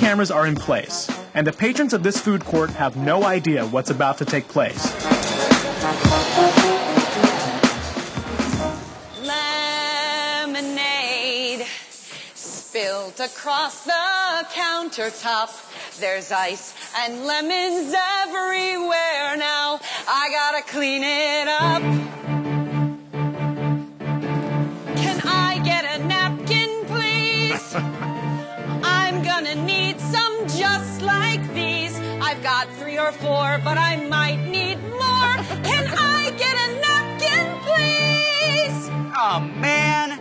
cameras are in place, and the patrons of this food court have no idea what's about to take place. Lemonade spilled across the countertop. There's ice and lemons everywhere now. I gotta clean it up. Can I get a napkin, please? I'm gonna need some just like these. I've got 3 or 4, but I might need more. Can I get a napkin, please? Oh, man.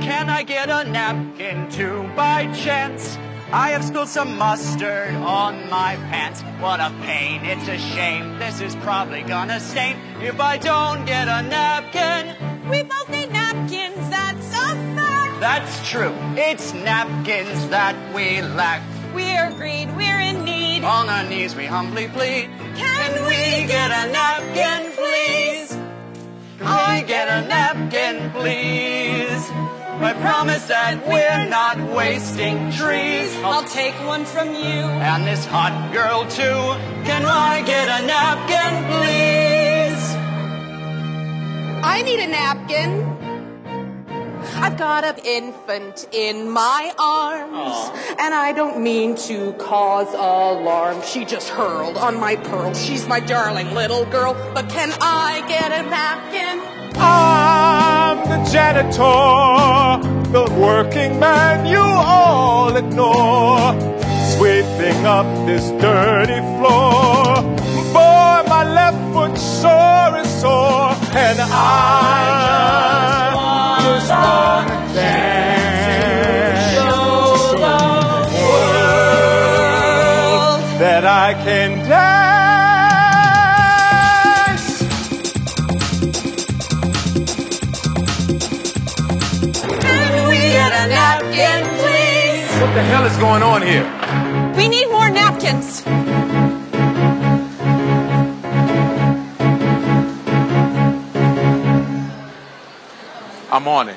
Can I get a napkin too, by chance? I have spilled some mustard on my pants. What a pain, it's a shame. This is probably gonna stain if I don't get a napkin. We both need napkins, that's a fact. That's true, it's napkins that we lack. We're greed, we're in need. On our knees we humbly plead. Can we get a napkin, please? Can we get a napkin, please? I promise that we're not wasting trees. I'll take one from you. And this hot girl too. Can I get a napkin, please? I need a napkin. I've got an infant in my arms. Aww. And I don't mean to cause alarm. She just hurled on my pearl. She's my darling little girl. But can I get a napkin? I'm the janitor, the working man you all ignore, sweeping up this dirty floor. Boy, my left foot sure is sore, and I just want to dance to show the world that I can dance. Napkin, please. What the hell is going on here? We need more napkins. I'm on it.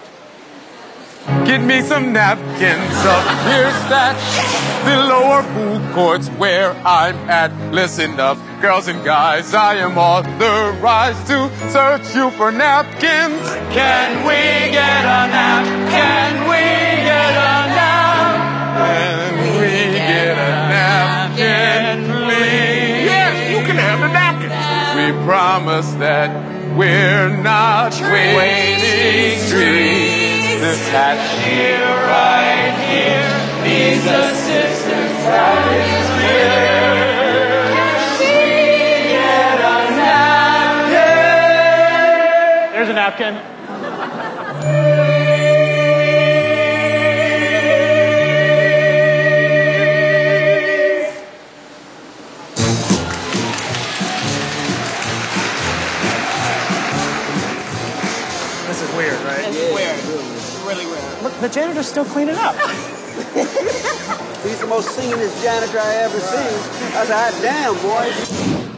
Get me some napkins up here stashed. The lower food court's where I'm at. Listen up, girls and guys, I am authorized to search you for napkins. Can we get a napkin? Can we get a napkin? Can we get a napkin, please? Yes, you can have a napkin. We promise that we're not waiting trees. This cashier right here needs assistance that is clear. Can we get a napkin? There's a napkin. The janitor's still cleaning up. He's the most singingest janitor I ever seen. I said, damn, boy.